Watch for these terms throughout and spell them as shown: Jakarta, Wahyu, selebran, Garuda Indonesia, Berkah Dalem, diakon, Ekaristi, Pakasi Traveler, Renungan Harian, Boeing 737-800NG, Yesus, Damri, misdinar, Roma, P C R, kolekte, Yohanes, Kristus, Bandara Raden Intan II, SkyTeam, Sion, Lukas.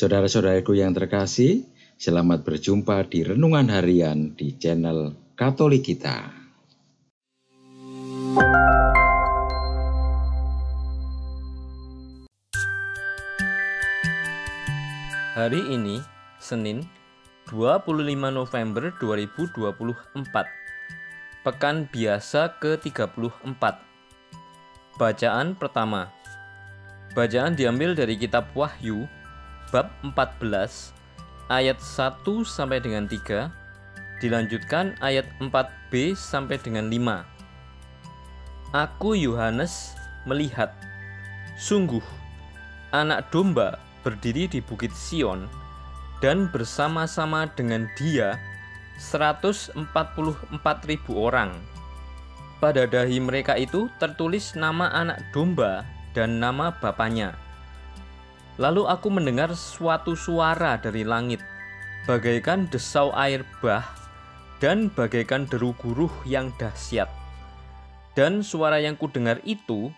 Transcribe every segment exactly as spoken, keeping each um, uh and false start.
Saudara-saudaraku yang terkasih, selamat berjumpa di Renungan Harian di channel Katolik kita. Hari ini, Senin, dua puluh lima November dua ribu dua puluh empat, Pekan Biasa ke tiga puluh empat. Bacaan pertama. Bacaan diambil dari kitab Wahyu, bab empat belas, ayat satu sampai dengan tiga, dilanjutkan ayat empat b sampai dengan lima. Aku Yohanes melihat, sungguh, anak domba berdiri di bukit Sion, dan bersama-sama dengan dia seratus empat puluh empat ribu orang. Pada dahi mereka itu tertulis nama anak domba dan nama bapanya. Lalu aku mendengar suatu suara dari langit, bagaikan desau air bah, dan bagaikan deru guruh yang dahsyat. Dan suara yang kudengar itu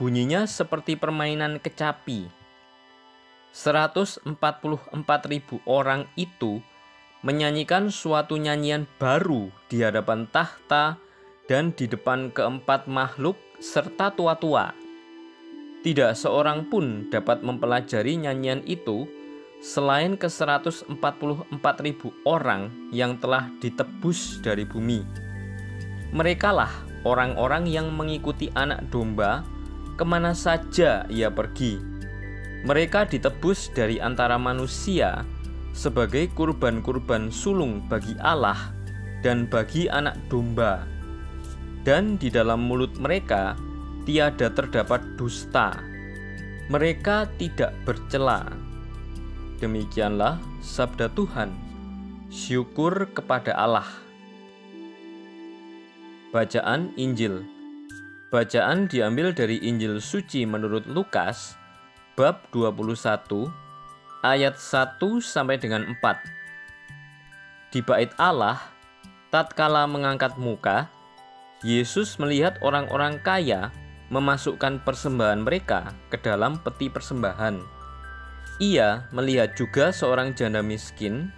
bunyinya seperti permainan kecapi. seratus empat puluh empat ribu orang itu menyanyikan suatu nyanyian baru di hadapan tahta dan di depan keempat makhluk serta tua-tua. Tidak seorang pun dapat mempelajari nyanyian itu selain ke seratus empat puluh empat ribu orang yang telah ditebus dari bumi. Merekalah orang-orang yang mengikuti anak domba kemana saja ia pergi. Mereka ditebus dari antara manusia sebagai kurban-kurban sulung bagi Allah dan bagi anak domba. Dan di dalam mulut mereka tiada terdapat dusta. Mereka tidak bercela. Demikianlah sabda Tuhan. Syukur kepada Allah. Bacaan Injil. Bacaan diambil dari Injil Suci menurut Lukas, bab dua puluh satu, ayat satu sampai dengan empat. Di bait Allah, tatkala mengangkat muka, Yesus melihat orang-orang kaya memasukkan persembahan mereka ke dalam peti persembahan. Ia melihat juga seorang janda miskin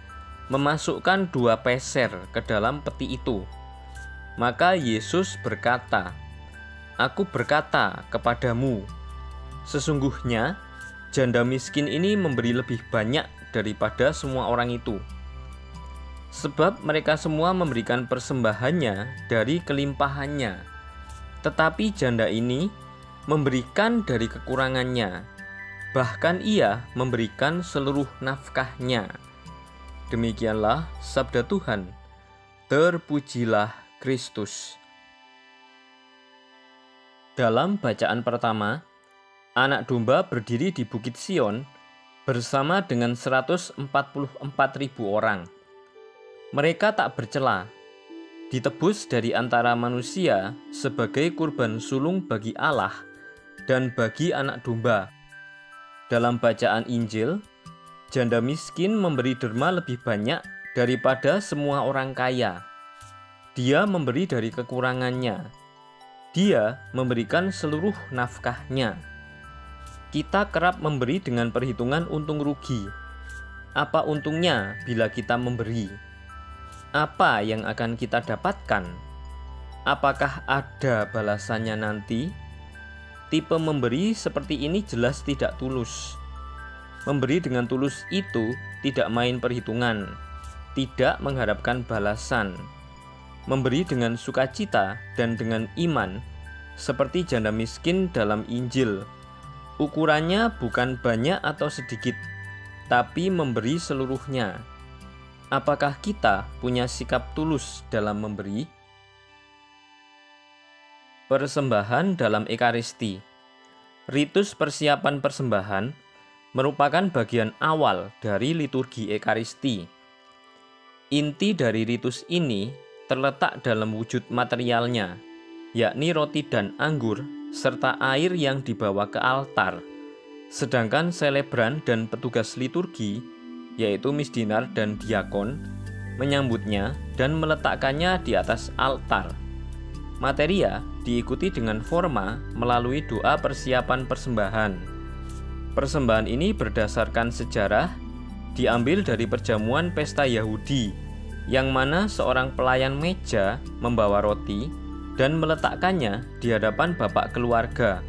memasukkan dua peser ke dalam peti itu. Maka Yesus berkata, "Aku berkata kepadamu, sesungguhnya janda miskin ini memberi lebih banyak daripada semua orang itu, sebab mereka semua memberikan persembahannya dari kelimpahannya, tetapi janda ini memberikan dari kekurangannya, bahkan ia memberikan seluruh nafkahnya." Demikianlah sabda Tuhan. Terpujilah Kristus. Dalam bacaan pertama, anak domba berdiri di bukit Sion bersama dengan seratus empat puluh empat ribu orang. Mereka tak bercela, ditebus dari antara manusia sebagai kurban sulung bagi Allah dan bagi anak domba. Dalam bacaan Injil, janda miskin memberi derma lebih banyak daripada semua orang kaya. Dia memberi dari kekurangannya. Dia memberikan seluruh nafkahnya. Kita kerap memberi dengan perhitungan untung rugi. Apa untungnya bila kita memberi? Apa yang akan kita dapatkan? Apakah ada balasannya nanti? Tipe memberi seperti ini jelas tidak tulus. Memberi dengan tulus itu tidak main perhitungan, tidak mengharapkan balasan. Memberi dengan sukacita dan dengan iman, seperti janda miskin dalam Injil. Ukurannya bukan banyak atau sedikit, tapi memberi seluruhnya. Apakah kita punya sikap tulus dalam memberi? Persembahan dalam Ekaristi. Ritus persiapan persembahan merupakan bagian awal dari liturgi Ekaristi. Inti dari ritus ini terletak dalam wujud materialnya, yakni roti dan anggur, serta air yang dibawa ke altar. Sedangkan selebran dan petugas liturgi, yaitu misdinar dan diakon, menyambutnya dan meletakkannya di atas altar. Materia diikuti dengan forma melalui doa persiapan persembahan. Persembahan ini berdasarkan sejarah diambil dari perjamuan pesta Yahudi, yang mana seorang pelayan meja membawa roti dan meletakkannya di hadapan bapak keluarga.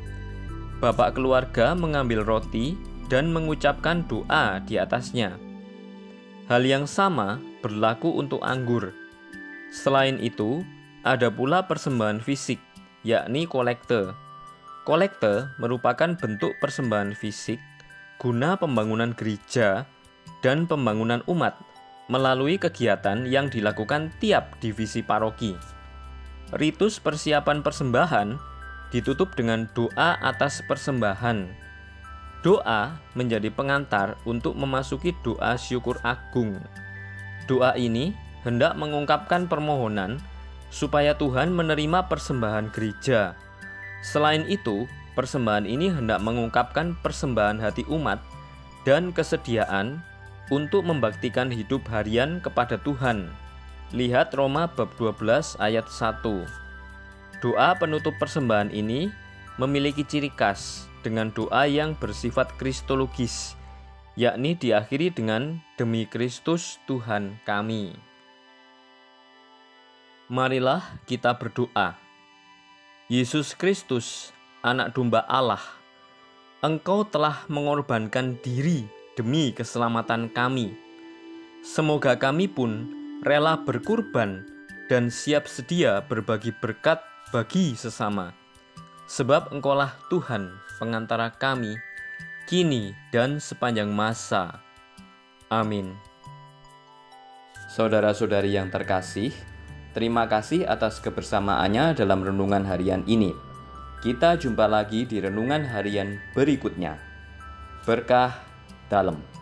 Bapak keluarga mengambil roti dan mengucapkan doa di atasnya. Hal yang sama berlaku untuk anggur. Selain itu, ada pula persembahan fisik, yakni kolekte. Kolekte merupakan bentuk persembahan fisik guna pembangunan gereja dan pembangunan umat melalui kegiatan yang dilakukan tiap divisi paroki. Ritus persiapan persembahan ditutup dengan doa atas persembahan. Doa menjadi pengantar untuk memasuki doa syukur agung. Doa ini hendak mengungkapkan permohonan supaya Tuhan menerima persembahan gereja. Selain itu, persembahan ini hendak mengungkapkan persembahan hati umat dan kesediaan untuk membaktikan hidup harian kepada Tuhan. Lihat Roma bab dua belas ayat satu. Doa penutup persembahan ini memiliki ciri khas dengan doa yang bersifat kristologis, yakni diakhiri dengan demi Kristus Tuhan kami. Marilah kita berdoa. Yesus Kristus, Anak Domba Allah, Engkau telah mengorbankan diri demi keselamatan kami. Semoga kami pun rela berkurban dan siap sedia berbagi berkat bagi sesama. Sebab Engkaulah Tuhan, pengantara kami, kini dan sepanjang masa. Amin. Saudara-saudari yang terkasih, terima kasih atas kebersamaannya dalam renungan harian ini. Kita jumpa lagi di renungan harian berikutnya. Berkah dalam.